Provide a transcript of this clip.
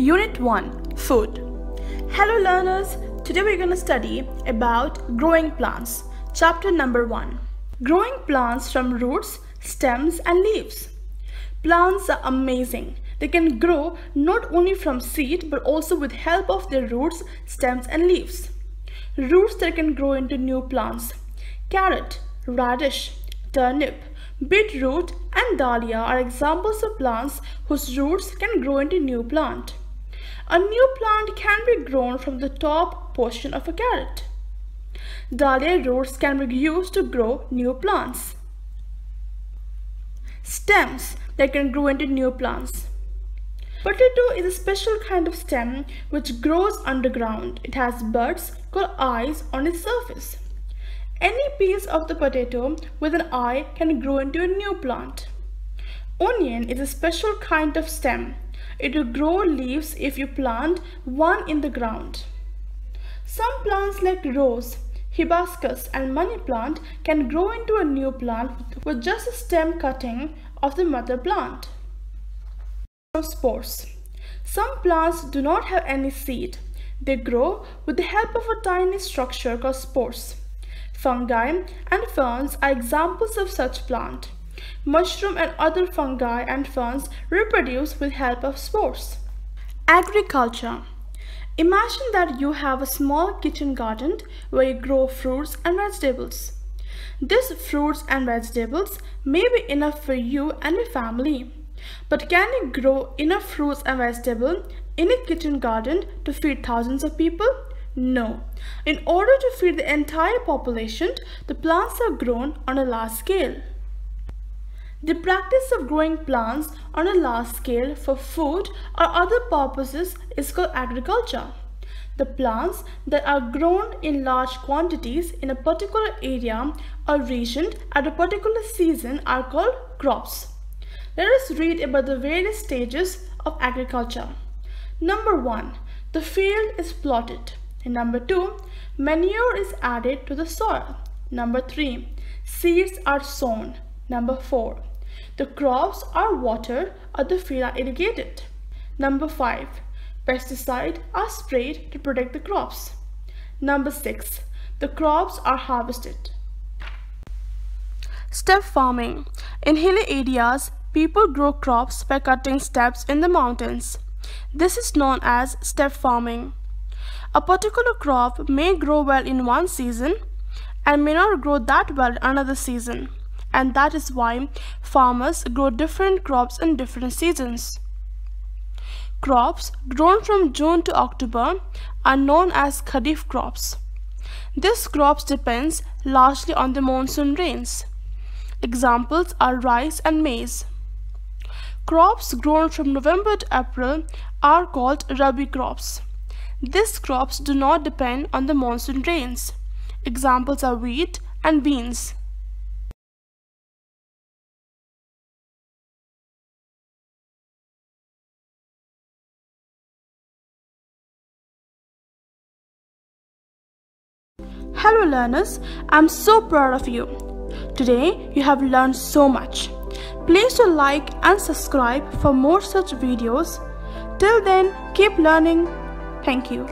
Unit 1 Food. Hello learners, today we're going to study about growing plants. Chapter number 1. Growing plants from roots, stems and leaves. Plants are amazing. They can grow not only from seed but also with help of their roots, stems and leaves. Roots that can grow into new plants. Carrot, radish, turnip, beetroot and dahlia are examples of plants whose roots can grow into new plant. A new plant can be grown from the top portion of a carrot. Dahlia roots can be used to grow new plants. Stems that can grow into new plants. Potato is a special kind of stem which grows underground. It has buds called eyes on its surface. Any piece of the potato with an eye can grow into a new plant. Onion is a special kind of stem. It will grow leaves if you plant one in the ground. Some plants like rose, hibiscus and money plant can grow into a new plant with just a stem cutting of the mother plant. Spores. Some plants do not have any seed. They grow with the help of a tiny structure called spores. Fungi and ferns are examples of such plant. Mushroom and other fungi and ferns reproduce with help of spores. Agriculture. Imagine that you have a small kitchen garden where you grow fruits and vegetables. These fruits and vegetables may be enough for you and your family. But can you grow enough fruits and vegetables in a kitchen garden to feed thousands of people? No. In order to feed the entire population, the plants are grown on a large scale. The practice of growing plants on a large scale for food or other purposes is called agriculture. The plants that are grown in large quantities in a particular area or region at a particular season are called crops. Let us read about the various stages of agriculture. Number 1. The field is plotted. Number 2, manure is added to the soil. Number 3, seeds are sown. Number 4, the crops are watered or the fields are irrigated. Number 5, pesticides are sprayed to protect the crops. Number 6, the crops are harvested. Step farming. In hilly areas, people grow crops by cutting steps in the mountains. This is known as step farming. A particular crop may grow well in one season and may not grow that well in another season, and that is why farmers grow different crops in different seasons. Crops grown from June to October are known as Kharif crops. These crops depend largely on the monsoon rains. Examples are rice and maize. Crops grown from November to April are called Rabi crops. These crops do not depend on the monsoon rains. Examples are wheat and beans. Hello learners, I'm so proud of you. Today you have learned so much. Please do like and subscribe for more such videos. Till then, keep learning. Thank you.